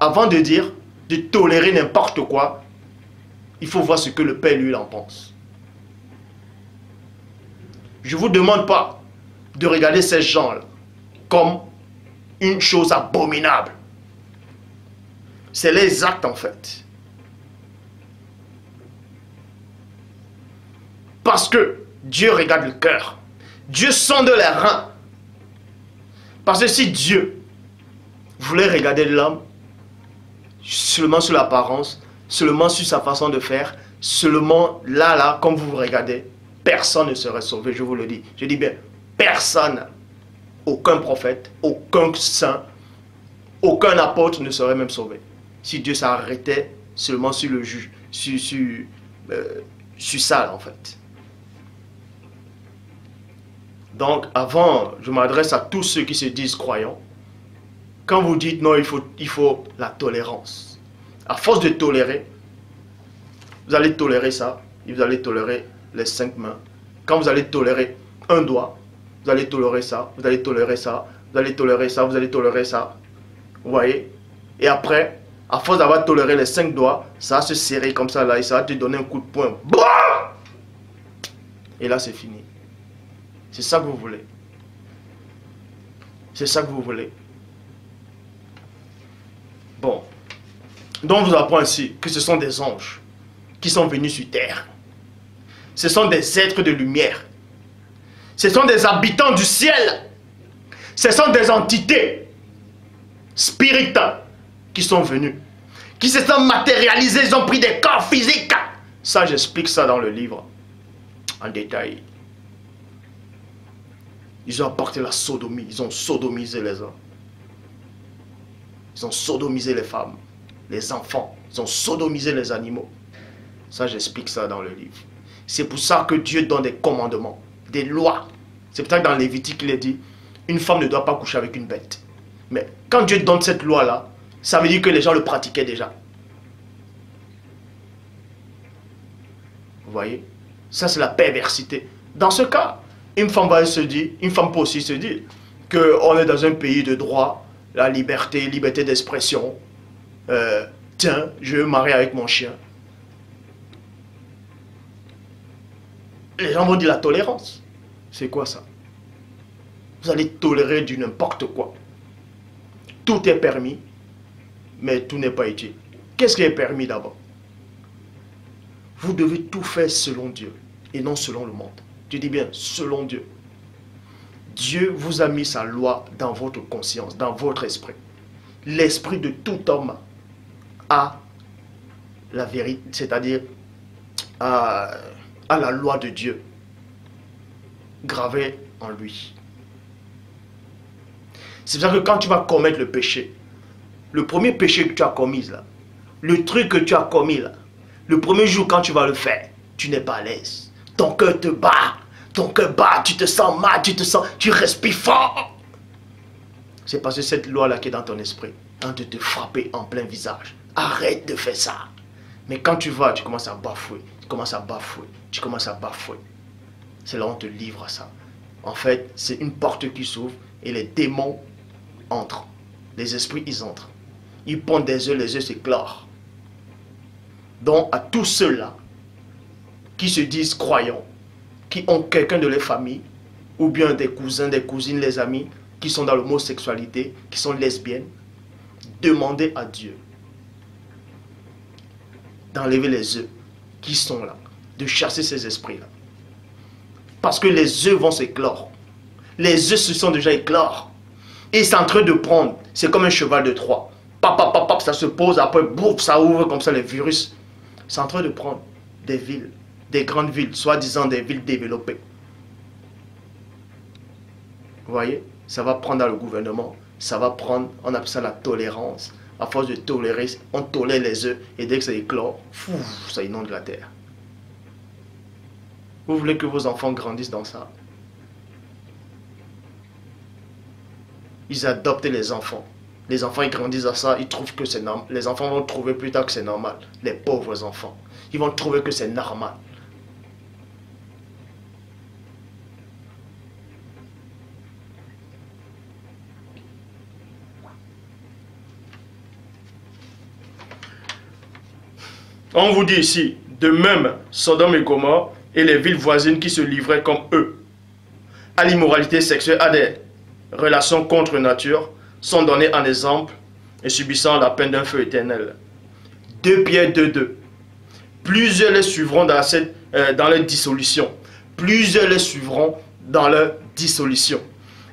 avant de dire, de tolérer n'importe quoi, il faut voir ce que le Père, lui, en pense. Je ne vous demande pas de regarder ces gens-là comme une chose abominable. C'est les actes, en fait. Parce que Dieu regarde le cœur. Dieu sonde les reins. Parce que si Dieu voulait regarder l'homme seulement sur l'apparence, seulement sur sa façon de faire, seulement là, comme vous regardez, personne ne serait sauvé, je vous le dis. Je dis bien, personne, aucun prophète, aucun saint, aucun apôtre ne serait même sauvé. Si Dieu s'arrêtait seulement sur le juge, sur ça en fait. Donc avant, je m'adresse à tous ceux qui se disent croyants. Quand vous dites non, il faut la tolérance. À force de tolérer, vous allez tolérer ça, et vous allez tolérer les 5 mains. Quand vous allez tolérer un doigt, vous allez tolérer ça, vous allez tolérer ça, vous allez tolérer ça, vous allez tolérer ça. Vous voyez? Et après, à force d'avoir toléré les 5 doigts, ça va se serrer comme ça là et ça va te donner un coup de poing. Boum! Et là, c'est fini. C'est ça que vous voulez. C'est ça que vous voulez. Bon. Donc, on vous apprend ainsi que ce sont des anges qui sont venus sur terre. Ce sont des êtres de lumière. Ce sont des habitants du ciel. Ce sont des entités spirites qui sont venus, qui se sont matérialisés, ils ont pris des corps physiques. Ça, j'explique ça dans le livre, en détail. Ils ont apporté la sodomie, ils ont sodomisé les hommes. Ils ont sodomisé les femmes, les enfants, ils ont sodomisé les animaux. Ça, j'explique ça dans le livre. C'est pour ça que Dieu donne des commandements, des lois. C'est pour ça que dans Lévitique, il est dit, une femme ne doit pas coucher avec une bête. Mais quand Dieu donne cette loi-là, ça veut dire que les gens le pratiquaient déjà. Vous voyez? Ça, c'est la perversité. Dans ce cas, une femme peut aussi se dire qu'on est dans un pays de droit, la liberté, liberté d'expression. Tiens, je vais me marier avec mon chien. Les gens vont dire la tolérance. C'est quoi ça? Vous allez tolérer du n'importe quoi. Tout est permis. Mais tout n'est pas utile. Qu'est-ce qui est permis d'abord? Vous devez tout faire selon Dieu et non selon le monde. Je dis bien selon Dieu. Dieu vous a mis sa loi dans votre conscience, dans votre esprit. L'esprit de tout homme a la vérité, c'est-à-dire a la loi de Dieu gravée en lui. C'est pour ça que quand tu vas commettre le péché, le premier péché que tu as commis là, le truc que tu as commis là, le premier jour quand tu vas le faire, tu n'es pas à l'aise. Ton cœur te bat, tu te sens mal, tu respires fort. C'est parce que cette loi là qui est dans ton esprit, tente de te frapper en plein visage. Arrête de faire ça. Mais quand tu vas, tu commences à bafouer, C'est là où on te livre à ça. En fait, c'est une porte qui s'ouvre et les démons entrent. Les esprits, ils entrent. Ils pondent des œufs, les œufs s'éclorent. Donc, à tous ceux-là qui se disent croyants, qui ont quelqu'un de leur famille, ou bien des cousins, des cousines, les amis, qui sont dans l'homosexualité, qui sont lesbiennes, demandez à Dieu d'enlever les œufs qui sont là, de chasser ces esprits-là. Parce que les œufs vont s'éclore. Les œufs se sont déjà éclores. Ils sont en train de prendre. C'est comme un cheval de Troie. Pap, ça se pose, après, bouf, ça ouvre comme ça les virus. C'est en train de prendre des villes, des grandes villes, soi-disant des villes développées. Vous voyez? Ça va prendre dans le gouvernement, ça va prendre, on appelle ça la tolérance. À force de tolérer, on tolère les œufs et dès que ça éclore, fouf, ça inonde la terre. Vous voulez que vos enfants grandissent dans ça? Ils adoptent les enfants. Les enfants, ils grandissent à ça, ils trouvent que c'est normal. Les enfants vont trouver plus tard que c'est normal. Les pauvres enfants. Ils vont trouver que c'est normal. On vous dit ici, de même, Sodome et Gomorrhe et les villes voisines qui se livraient comme eux à l'immoralité sexuelle, à des relations contre nature, sont donnés en exemple et subissant la peine d'un feu éternel. 2 Pierre 2:2. Plusieurs les suivront dans leur dissolution.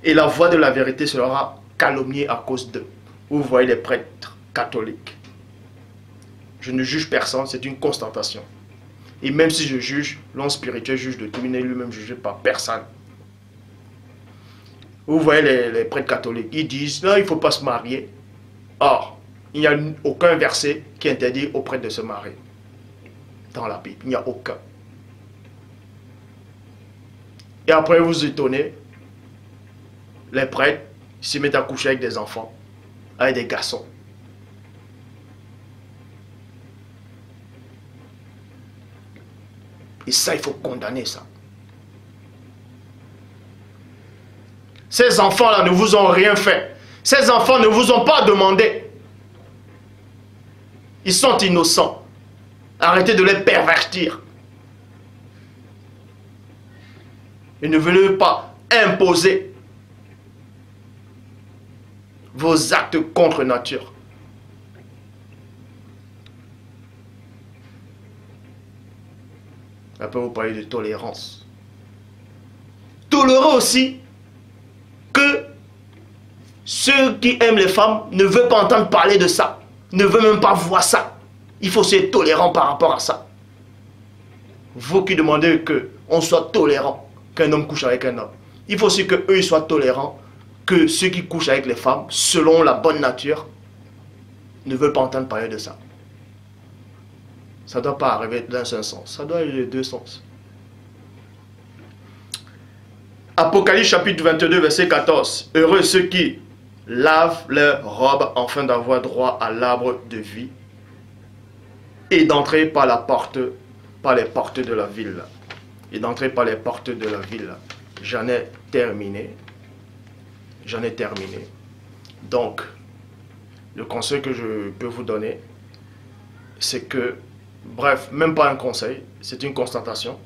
Et la voix de la vérité sera calomniée à cause d'eux. Vous voyez les prêtres catholiques. Je ne juge personne, c'est une constatation. Et même si je juge, l'homme spirituel juge de tout, il n'est lui-même jugé par personne. Vous voyez les prêtres catholiques, ils disent, non, il ne faut pas se marier. Or, il n'y a aucun verset qui interdit aux prêtres de se marier. Dans la Bible, il n'y a aucun. Et après, vous étonnez les prêtres se mettent à coucher avec des enfants, avec des garçons. Et ça, il faut condamner ça. Ces enfants-là ne vous ont rien fait. Ces enfants ne vous ont pas demandé. Ils sont innocents. Arrêtez de les pervertir. Et ne voulez pas imposer vos actes contre nature. Après, vous parlez de tolérance. Tolérez aussi que ceux qui aiment les femmes ne veulent pas entendre parler de ça, ne veulent même pas voir ça. Il faut être tolérant par rapport à ça. Vous qui demandez qu'on soit tolérant, qu'un homme couche avec un homme, il faut aussi qu'eux soient tolérants, que ceux qui couchent avec les femmes, selon la bonne nature, ne veulent pas entendre parler de ça. Ça ne doit pas arriver dans un sens, ça doit aller dans deux sens. Apocalypse chapitre 22, verset 14. Heureux ceux qui lavent leurs robes afin d'avoir droit à l'arbre de vie et d'entrer par les portes de la ville. Et d'entrer par les portes de la ville. J'en ai terminé. J'en ai terminé. Donc, le conseil que je peux vous donner, c'est que, bref, même pas un conseil, c'est une constatation.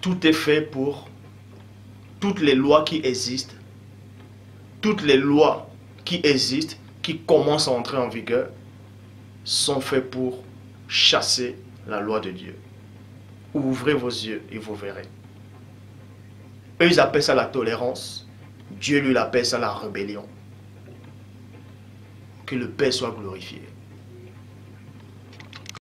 Tout est fait pour toutes les lois qui existent, qui commencent à entrer en vigueur, sont faites pour chasser la loi de Dieu. Ouvrez vos yeux et vous verrez. Eux, ils appellent ça la tolérance. Dieu, lui, l'appelle ça la rébellion. Que le Père soit glorifié.